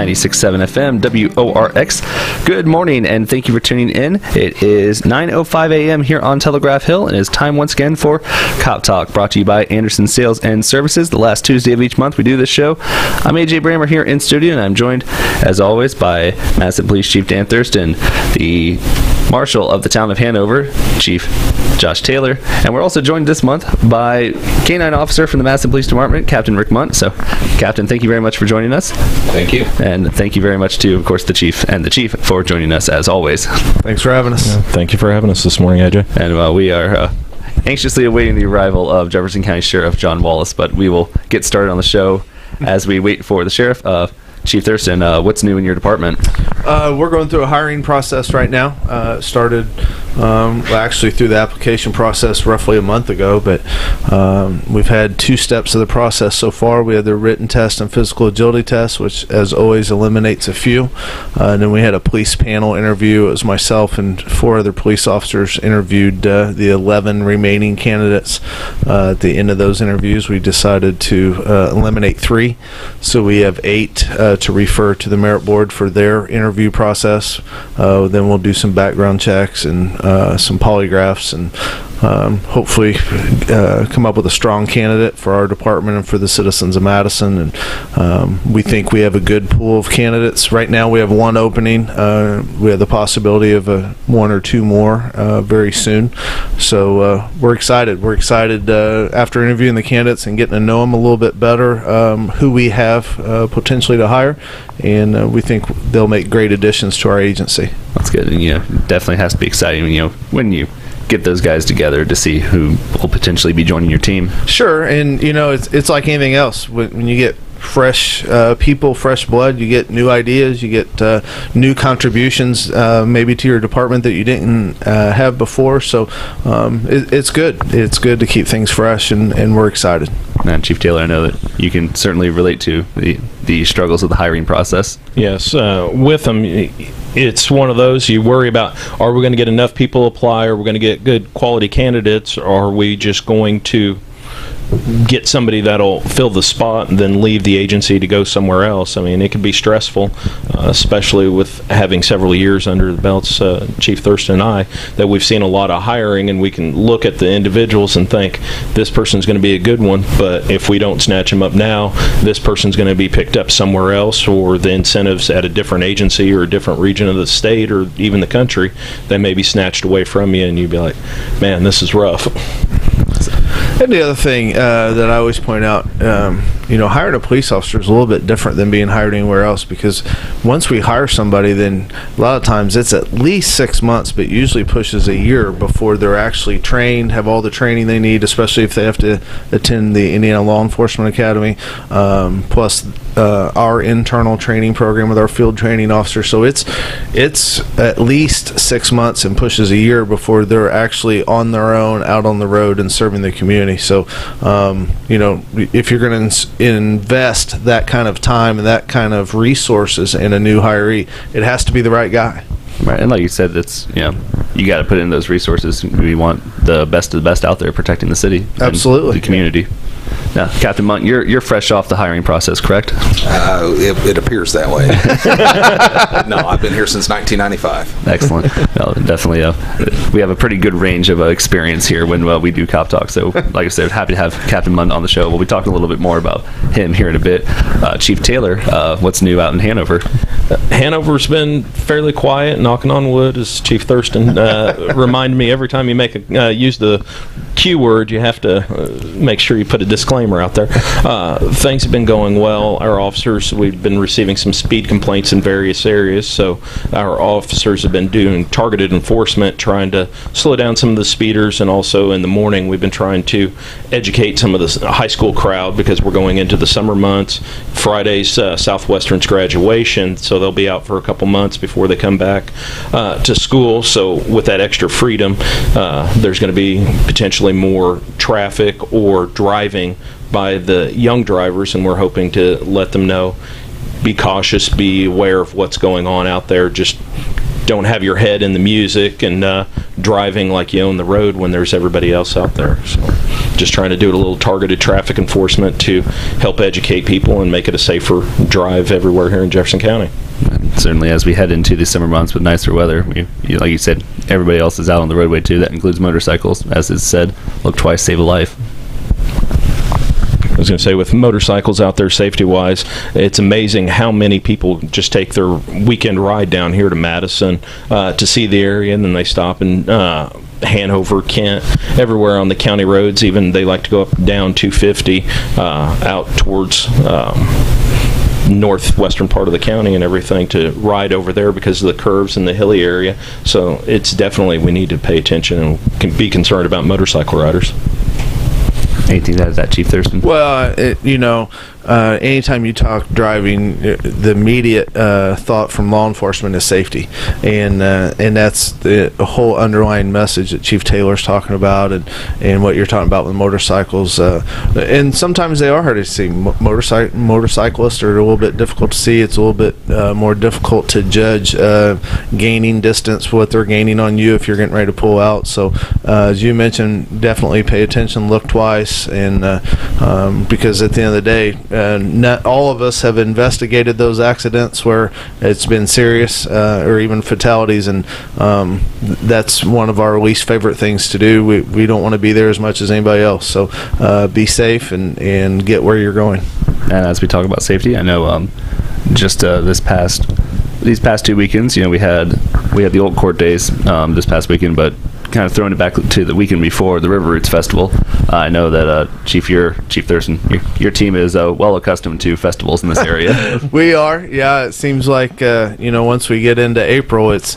96.7 FM, WORX. Good morning, and thank you for tuning in. It is 9:05 a.m. here on Telegraph Hill, and it is time once again for Cop Talk, brought to you by Anderson Sales and Services. The last Tuesday of each month, we do this show. I'm AJ Brammer here in studio, and I'm joined, as always, by Madison Police Chief Dan Thurston, the Marshal of the Town of Hanover, Chief Josh Taylor, and we're also joined this month by K-9 Officer from the Madison Police Department, Captain Rick Mundt. So, Captain, thank you very much for joining us. Thank you. And thank you very much to, of course, the Chief and the Chief for joining us, as always. Thanks for having us. Yeah, thank you for having us this morning, AJ. And we are anxiously awaiting the arrival of Jefferson County Sheriff John Wallace, but we will get started on the show as we wait for the Sheriff. Chief Thurston, what's new in your department? We're going through a hiring process right now. Started actually through the application process roughly a month ago, but we've had two steps of the process so far. We had the written test and physical agility test, which as always eliminates a few, and then we had a police panel interview. It was myself and four other police officers interviewed the 11 remaining candidates. At the end of those interviews, we decided to eliminate 3, so we have 8 to refer to the merit board for their interview process. Then we'll do some background checks and some polygraphs, and hopefully come up with a strong candidate for our department and for the citizens of Madison. And we think we have a good pool of candidates. Right now we have 1 opening. We have the possibility of 1 or 2 more very soon. So we're excited. We're excited after interviewing the candidates and getting to know them a little bit better, who we have potentially to hire, and we think they'll make great additions to our agency. That's good. And definitely has to be exciting when you get those guys together to see who will potentially be joining your team. Sure. And it's like anything else. When you get fresh people, fresh blood, you get new ideas, you get new contributions maybe to your department that you didn't have before. So it's good. It's good to keep things fresh, and we're excited. And Chief Taylor, I know that you can certainly relate to the struggles of the hiring process. Yes, with them, it's one of those you worry about. Are we going to get enough people apply? Are we going to get good quality candidates? Or are we just going to get somebody that'll fill the spot and then leave the agency to go somewhere else? I mean, it can be stressful, especially with having several years under the belts, Chief Thurston and I, that we've seen a lot of hiring, and we can look at the individuals and think, this person's going to be a good one, but if we don't snatch him up now, this person's going to be picked up somewhere else, or the incentives at a different agency or a different region of the state or even the country, they may be snatched away from you, and you'd be like, man, this is rough. And the other thing that I always point out, hiring a police officer is a little bit different than being hired anywhere else, because once we hire somebody, then a lot of times it's at least 6 months, but usually pushes a year before they're actually trained, have all the training they need, especially if they have to attend the Indiana Law Enforcement Academy, plus our internal training program with our field training officer. So it's at least 6 months and pushes a year before they're actually on their own, out on the road and serving the community. So, if you're going to invest that kind of time and that kind of resources in a new hiree, it has to be the right guy. Right, and like you said, that's you got to put in those resources. We want the best of the best out there protecting the city, absolutely, and the community. Now, Captain Mundt, you're fresh off the hiring process, correct? It appears that way. No, I've been here since 1995. Excellent. No, definitely. We have a pretty good range of experience here when we do Cop Talk. So, like I said, happy to have Captain Mundt on the show. We'll be talking a little bit more about him here in a bit. Chief Taylor, what's new out in Hanover? Hanover's been fairly quiet, knocking on wood, as Chief Thurston reminded me. Every time you use the Q word, you have to make sure you put a disclaimer out there. Things have been going well. Our officers, we've been receiving some speed complaints in various areas, so our officers have been doing targeted enforcement, trying to slow down some of the speeders, and also in the morning we've been trying to educate some of the high school crowd, because we're going into the summer months. Friday's Southwestern's graduation, so they'll be out for a couple months before they come back to school. So with that extra freedom, there's going to be potentially more traffic or driving by the young drivers, and we're hoping to let them know, be cautious, be aware of what's going on out there. Just don't have your head in the music and driving like you own the road when there's everybody else out there. So just trying to do a little targeted traffic enforcement to help educate people and make it a safer drive everywhere here in Jefferson County. Certainly, as we head into the summer months with nicer weather, like you said, everybody else is out on the roadway too. That includes motorcycles. As is said, look twice, save a life. I was going to say, with motorcycles out there safety-wise, it's amazing how many people just take their weekend ride down here to Madison to see the area, and then they stop in Hanover, Kent, everywhere on the county roads. Even they like to go up down 250 out towards northwestern part of the county and everything to ride over there because of the curves in the hilly area. So it's definitely, we need to pay attention and can be concerned about motorcycle riders. Anything out of that, Chief Thurston? Well, anytime you talk driving, the immediate thought from law enforcement is safety, and that's the whole underlying message that Chief Taylor's talking about, and what you're talking about with motorcycles. And sometimes they are hard to see. Motorcyclists are a little bit difficult to see. It's a little bit more difficult to judge gaining distance, what they're gaining on you if you're getting ready to pull out. So as you mentioned, definitely pay attention, look twice. And because at the end of the day, not all of us have investigated those accidents where it's been serious or even fatalities, and that's one of our least favorite things to do. We don't want to be there as much as anybody else, so be safe and get where you're going. And as we talk about safety, I know just these past two weekends, we had the old court days this past weekend, but kind of throwing it back to the weekend before, the River Roots Festival. I know that Chief Thurston, your team is well accustomed to festivals in this area. We are, yeah. It seems like once we get into April, it's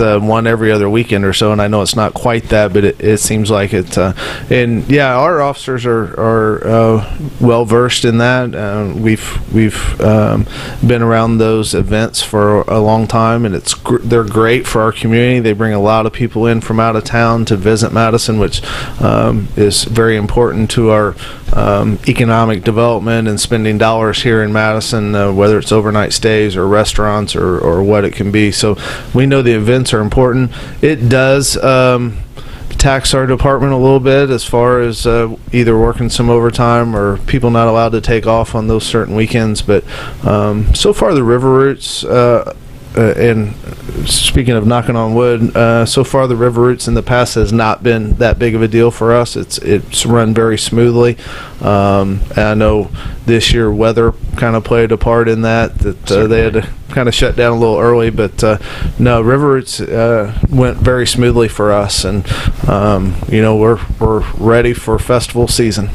one every other weekend or so. And I know it's not quite that, but it seems like it's. And yeah, our officers are well versed in that. We've been around those events for a long time, and they're great for our community. They bring a lot of people in from out of town to visit Madison, which is very important to our economic development and spending dollars here in Madison, whether it's overnight stays or restaurants or what it can be. So we know the events are important. It does tax our department a little bit as far as either working some overtime or people not allowed to take off on those certain weekends, but so far the River Roots and speaking of knocking on wood, so far the River Roots in the past has not been that big of a deal for us. It's run very smoothly. And I know this year weather kind of played a part in that they had to kind of shut down a little early, but no, River Roots went very smoothly for us, and we're ready for festival season.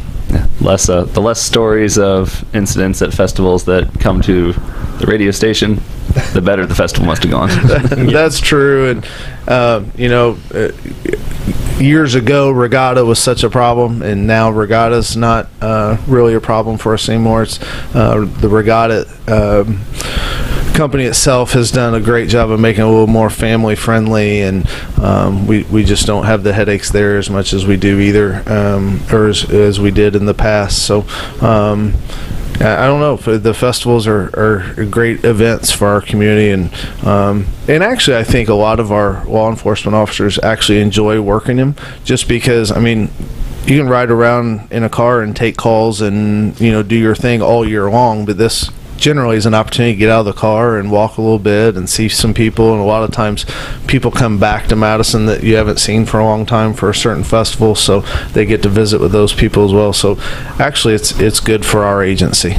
Less the less stories of incidents at festivals that come to the radio station, the better the festival must have gone. That's true. And years ago regatta was such a problem, and now regatta's not really a problem for us anymore. It's the regatta company itself has done a great job of making it a little more family friendly, and we just don't have the headaches there as much as we do either, or as we did in the past. So I don't know, if the festivals are great events for our community, and actually I think a lot of our law enforcement officers actually enjoy working them, just because, I mean, you can ride around in a car and take calls and do your thing all year long, but this generally is an opportunity to get out of the car and walk a little bit and see some people. And a lot of times people come back to Madison that you haven't seen for a long time for a certain festival, so they get to visit with those people as well. So actually it's good for our agency.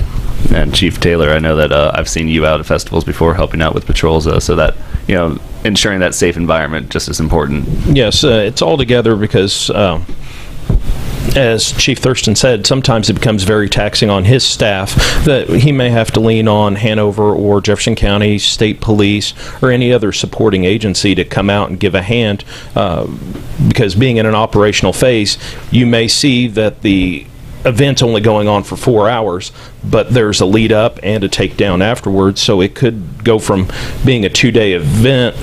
And Chief Taylor, I know that I've seen you out at festivals before helping out with patrols, so that ensuring that safe environment just as important. Yes, it's all together, because as Chief Thurston said, sometimes it becomes very taxing on his staff that he may have to lean on Hanover or Jefferson County State Police or any other supporting agency to come out and give a hand, because being in an operational phase, you may see that the event's only going on for 4 hours, but there's a lead up and a takedown afterwards, so it could go from being a two-day event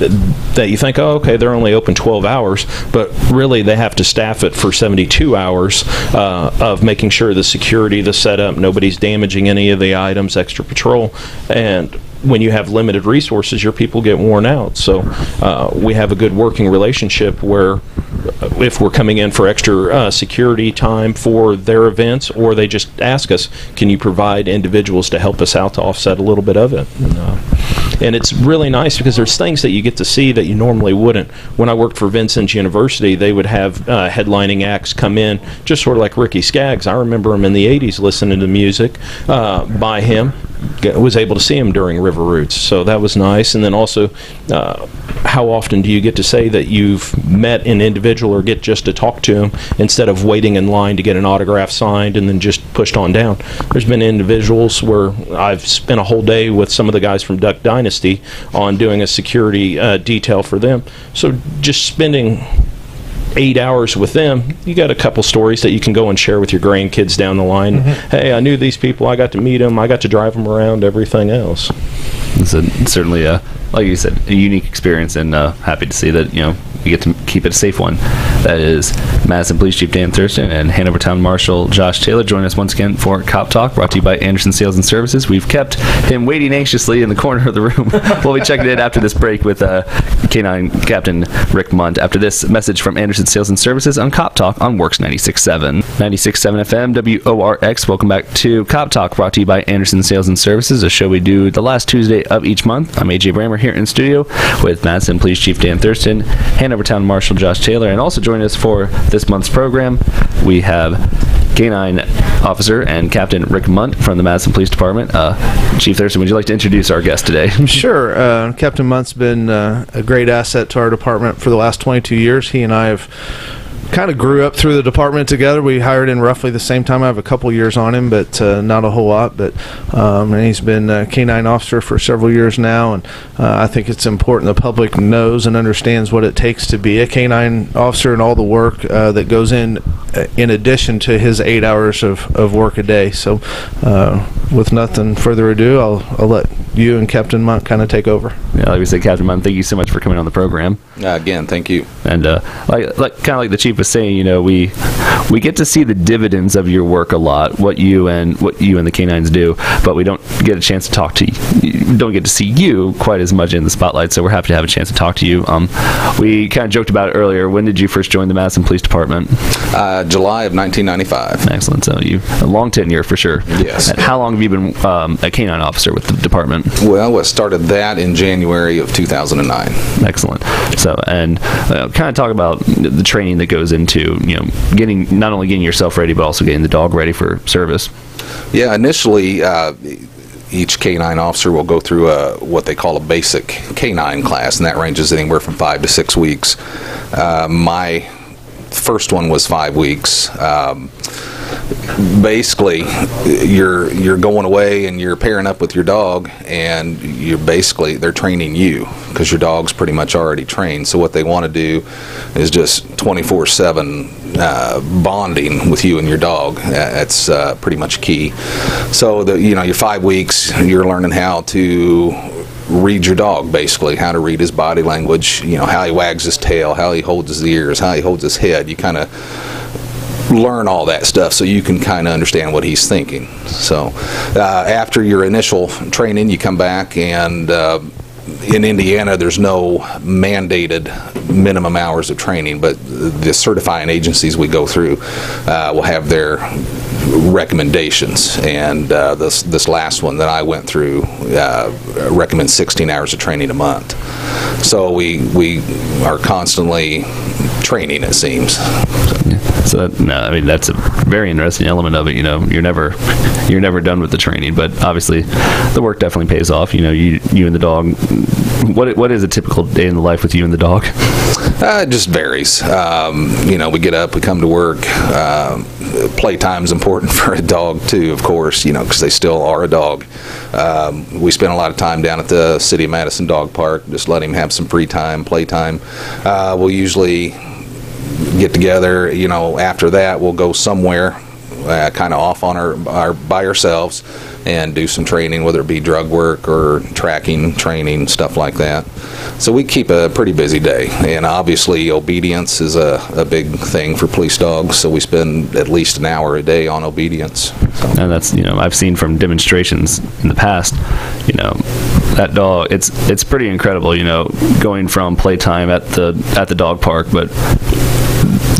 that you think, oh, okay, they're only open 12 hours, but really they have to staff it for 72 hours of making sure the security, the setup, nobody's damaging any of the items, extra patrol, and when you have limited resources, your people get worn out. So we have a good working relationship where if we're coming in for extra security time for their events, or they just ask us, can you provide individuals to help us out to offset a little bit of it? And it's really nice because there's things that you get to see that you normally wouldn't. When I worked for Vincent University, they would have headlining acts come in, just sort of like Ricky Skaggs. I remember him in the 80s listening to music by him. Was able to see him during River Roots, so that was nice. And then also, how often do you get to say that you've met an individual or get just to talk to him instead of waiting in line to get an autograph signed and then just pushed on down? There's been individuals where I've spent a whole day with some of the guys from Duck Dynasty on doing a security detail for them. So just spending 8 hours with them, you got a couple stories that you can go and share with your grandkids down the line. Mm-hmm. Hey, I knew these people, I got to meet them, I got to drive them around, everything else. It's certainly, like you said, a unique experience, and happy to see that, you know, we get to keep it a safe one. That is Madison Police Chief Dan Thurston and Hanover Town Marshal Josh Taylor joining us once again for Cop Talk, brought to you by Anderson Sales and Services. We've kept him waiting anxiously in the corner of the room. We'll be checking in after this break with K-9 Captain Rick Mundt. After this message from Anderson Sales and Services on Cop Talk on WORX 96.7. 96.7 FM, WORX. Welcome back to Cop Talk, brought to you by Anderson Sales and Services, a show we do the last Tuesday of each month. I'm AJ Brammer here in studio with Madison Police Chief Dan Thurston, Hanover Town Marshal Josh Taylor, and also joining us for this month's program, we have K-9 Officer and Captain Rick Mundt from the Madison Police Department. Chief Thurston, would you like to introduce our guest today? Sure. Captain Mundt's been a great asset to our department for the last 22 years. He and I have kind of grew up through the department together. We hired in roughly the same time. I have a couple years on him, but not a whole lot. But and he's been a K-9 officer for several years now, and I think it's important the public knows and understands what it takes to be a K-9 officer and all the work that goes in addition to his 8 hours of work a day. So with nothing further ado, I'll let you and Captain Mundt kind of take over. Yeah, like we said, Captain Mundt, thank you so much for coming on the program. Again, thank you. And like the Chief was saying, you know, we get to see the dividends of your work a lot, what you and the K-9s do, but we don't get a chance to talk to you, don't get to see you quite as much in the spotlight, so we're happy to have a chance to talk to you. We kind of joked about it earlier. When did you first join the Madison Police Department? July of 1995. Excellent. So you a long tenure for sure. Yes. And how long have you been a K-9 officer with the department? Well, it started that in January of 2009. Excellent. So, and kind of talk about the training that goes into, you know, not only getting yourself ready, but also getting the dog ready for service. Yeah, initially, each K-9 officer will go through what they call a basic K-9 class, and that ranges anywhere from 5 to 6 weeks. My first one was 5 weeks. Basically, you're going away and you're pairing up with your dog, and you're basically, they're training you because your dog's pretty much already trained. So what they want to do is just 24/7 bonding with you and your dog. That's pretty much key. So your 5 weeks, you're learning how to read your dog, basically how to read his body language, you know, how he wags his tail, how he holds his ears, how he holds his head. You kind of learn all that stuff so you can kind of understand what he's thinking. So after your initial training, you come back, and in Indiana, there's no mandated minimum hours of training, but the certifying agencies we go through will have their recommendations, and this last one that I went through recommends 16 hours of training a month. So we are constantly training, it seems. So no, I mean, that's a very interesting element of it. You know, you're never done with the training, but obviously the work definitely pays off. You know, you and the dog. What is a typical day in the life with you and the dog? It just varies. You know, we get up, we come to work. Playtime's important for a dog too, of course. You know, because they still are a dog. We spend a lot of time down at the City of Madison Dog Park, just letting him have some free time, playtime. We'll usually get together. You know, after that, we'll go somewhere, kind of off on our by ourselves, and do some training, whether it be drug work or tracking training, stuff like that. So we keep a pretty busy day, and obviously obedience is a big thing for police dogs, so we spend at least an hour a day on obedience. So. And that's, you know, I've seen from demonstrations in the past, you know, that dog, it's pretty incredible, you know, going from playtime at the dog park, but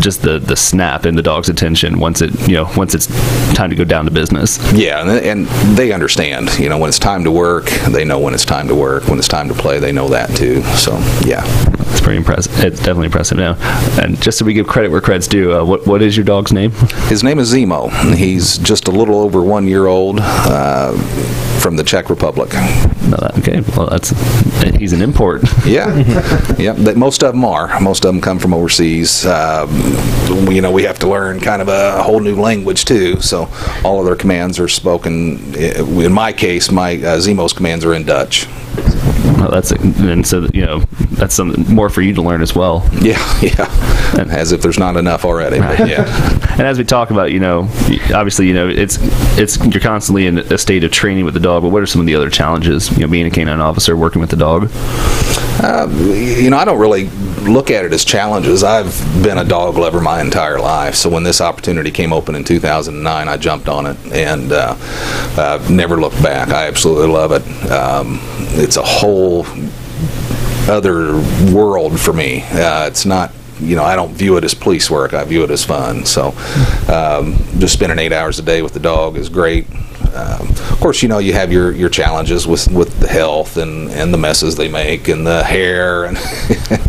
just the snap in the dog's attention once it's time to go down to business. Yeah, and they understand, you know, when it's time to work, they know when it's time to work. When it's time to play, they know that too. So yeah, it's pretty impressive. It's definitely impressive now. And just so we give credit where credit's due, what is your dog's name? His name is Zemo. He's just a little over 1 year old, from the Czech Republic. Okay, well, he's an import. Yeah, yeah. Most of them are. Most of them come from overseas. You know, we have to learn kind of a whole new language too. So all of their commands are spoken. In my case, my Zemo's commands are in Dutch. Well, that's something more for you to learn as well. Yeah, and as if there's not enough already. But yeah, and as we talk about, you know, obviously, you know, it's you're constantly in a state of training with the dog. But what are some of the other challenges, you know, being a canine officer working with the dog? You know, I don't really look at it as challenges. I've been a dog lover my entire life, so when this opportunity came open in 2009, I jumped on it and never looked back. I absolutely love it. It's a whole other world for me. It's not, you know, I don't view it as police work. I view it as fun. So just spending 8 hours a day with the dog is great. Of course, you know, you have your challenges with the health and the messes they make and the hair and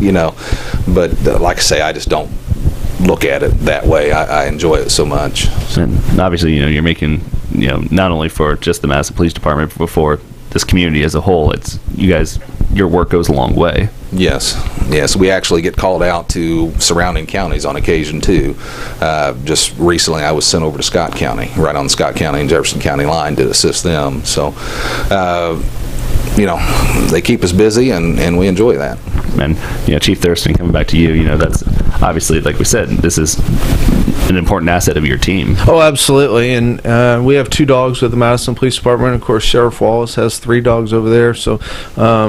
you know, but like I say, I just don't look at it that way. I enjoy it so much. And obviously, you know, you're making, you know, not only for just the Madison Police Department, but for this community as a whole. It's you guys, your work goes a long way. Yes, we actually get called out to surrounding counties on occasion too. Just recently I was sent over to Scott County, right on the Scott County and Jefferson County line, to assist them. So you know, they keep us busy and we enjoy that. And you know, Chief Thurston, coming back to you, you know, that's obviously, like we said, this is an important asset of your team. Oh, absolutely. And we have two dogs with the Madison Police Department. Of course, Sheriff Wallace has three dogs over there. So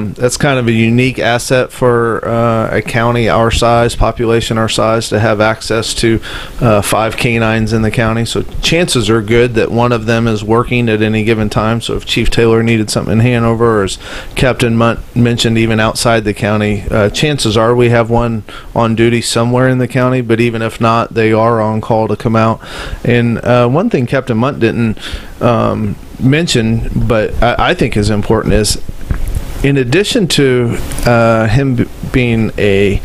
that's kind of a unique asset for a county our size, population our size, to have access to 5 canines in the county. So chances are good that one of them is working at any given time. So if Chief Taylor needed something in Hanover, or as Captain Mundt mentioned, even outside the county, chances are we have one on duty somewhere in the county. But even if not, they are on call to come out. And one thing Captain Mundt didn't mention, but I think is important, is in addition to him being a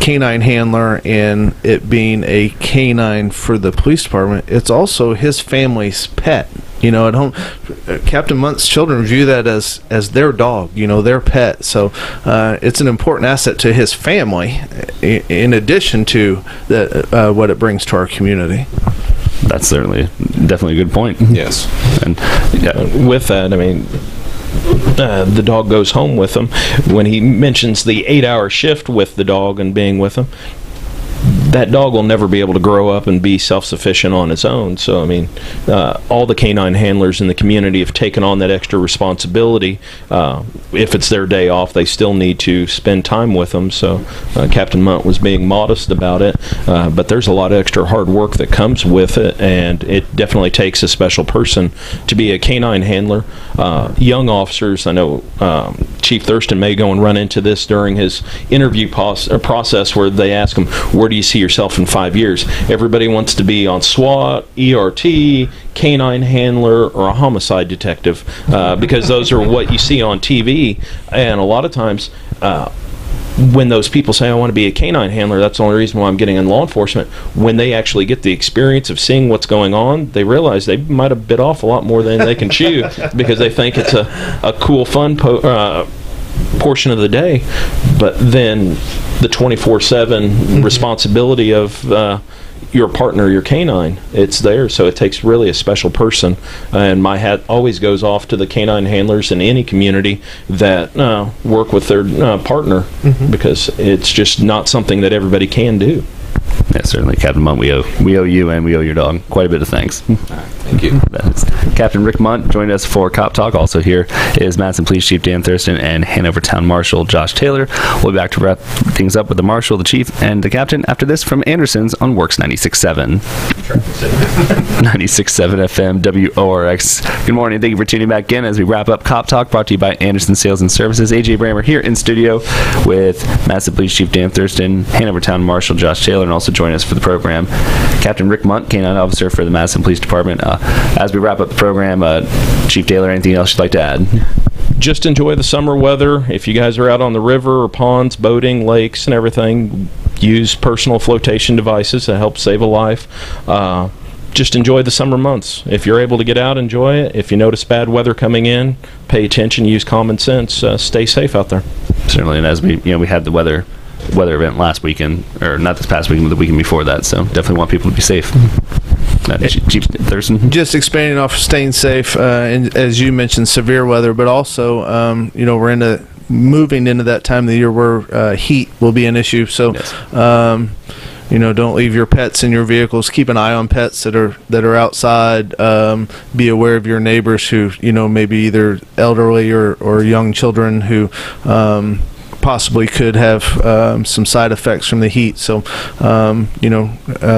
canine handler and it being a canine for the police department, it's also his family's pet. You know, at home, Captain Munt's children view that as their dog, you know, their pet. So it's an important asset to his family in addition to the, what it brings to our community. That's definitely a good point. Yes. And yeah, with that, I mean, the dog goes home with him. When he mentions the 8-hour shift with the dog and being with him, that dog will never be able to grow up and be self-sufficient on its own. So, I mean, all the canine handlers in the community have taken on that extra responsibility. If it's their day off, they still need to spend time with them. So Captain Mundt was being modest about it, but there's a lot of extra hard work that comes with it, and it definitely takes a special person to be a canine handler. Young officers, I know Chief Thurston may go and run into this during his interview process, where they ask him, where do you see yourself in 5 years? Everybody wants to be on SWAT, ERT, canine handler, or a homicide detective, because those are what you see on TV. And a lot of times when those people say, I want to be a canine handler, that's the only reason why I'm getting in law enforcement. When they actually get the experience of seeing what's going on, they realize they might have bit off a lot more than they can chew, because they think it's a cool, fun portion of the day. But then the 24/7 responsibility of your partner, your canine, it's there. So it takes really a special person, and my hat always goes off to the canine handlers in any community that work with their partner, because it's just not something that everybody can do. Yeah, certainly, Captain Mundt, we owe you and we owe your dog quite a bit of thanks. All right, thank you. Captain Rick Mundt joined us for Cop Talk. Also here is Madison Police Chief Dan Thurston and Hanover Town Marshal Josh Taylor. We'll be back to wrap things up with the Marshal, the Chief, and the Captain after this from Anderson's on WORX 96.7. 96.7 FM WORX. Good morning. Thank you for tuning back in as we wrap up Cop Talk, brought to you by Anderson Sales and Services. AJ Brammer here in studio with Madison Police Chief Dan Thurston, Hanover Town Marshal Josh Taylor, and also join us for the program, Captain Rick Mundt, K-9 Officer for the Madison Police Department. As we wrap up the program, Chief Taylor, anything else you'd like to add? Just enjoy the summer weather. If you guys are out on the river or ponds, boating, lakes, and everything, use personal flotation devices to help save a life. Just enjoy the summer months. If you're able to get out, enjoy it. If you notice bad weather coming in, pay attention, use common sense, stay safe out there. Certainly, and as we had the weather event last weekend, or not this past weekend, but the weekend before that, so definitely want people to be safe. Chief Thurston? Just expanding off staying safe, and as you mentioned, severe weather, but also, we're moving into that time of the year where heat will be an issue, so yes. Don't leave your pets in your vehicles. Keep an eye on pets that are outside. Be aware of your neighbors who, maybe either elderly or young children who possibly could have some side effects from the heat. So,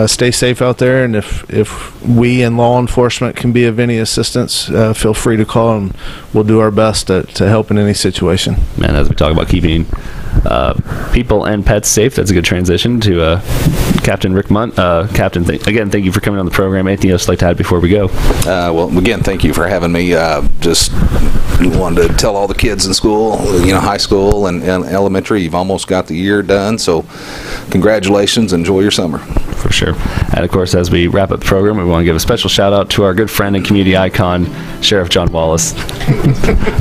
stay safe out there. And if we and law enforcement can be of any assistance, feel free to call, and we'll do our best to help in any situation. And as we talk about keeping people and pets safe, that's a good transition to Captain Rick Mundt. Captain, again, thank you for coming on the program. Anything else you'd like to add before we go? Well, again, thank you for having me. Just wanted to tell all the kids in school, high school and elementary, you've almost got the year done, so congratulations. Enjoy your summer. For sure. And of course, as we wrap up the program, we want to give a special shout out to our good friend and community icon, Sheriff John Wallace.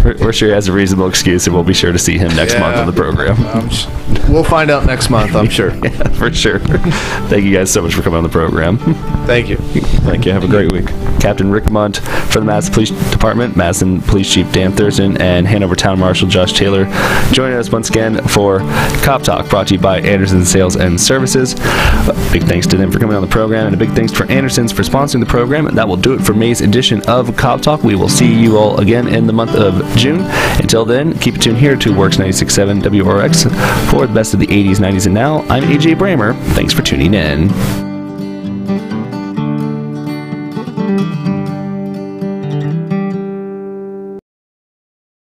We're sure he has a reasonable excuse, and we'll be sure to see him next month on the program. We'll find out next month, I'm sure. Yeah, for sure. Thank you guys so much for coming on the program. Thank you. Thank you. Have a great week. Captain Rick Mundt for the Madison Police Department, Madison Police Chief Dan Thurston, and Hanover Town Marshal Josh Taylor joining us once again for Cop Talk, brought to you by Anderson Sales and Services. Big thanks to them for coming on the program, and a big thanks for Anderson's for sponsoring the program. And that will do it for May's edition of Cop Talk. We will see you all again in the month of June. Until then, keep it tuned here to WORX 96.7 WORX for the best of the 80s, 90s, and now. I'm AJ Brammer. Thanks for tuning in.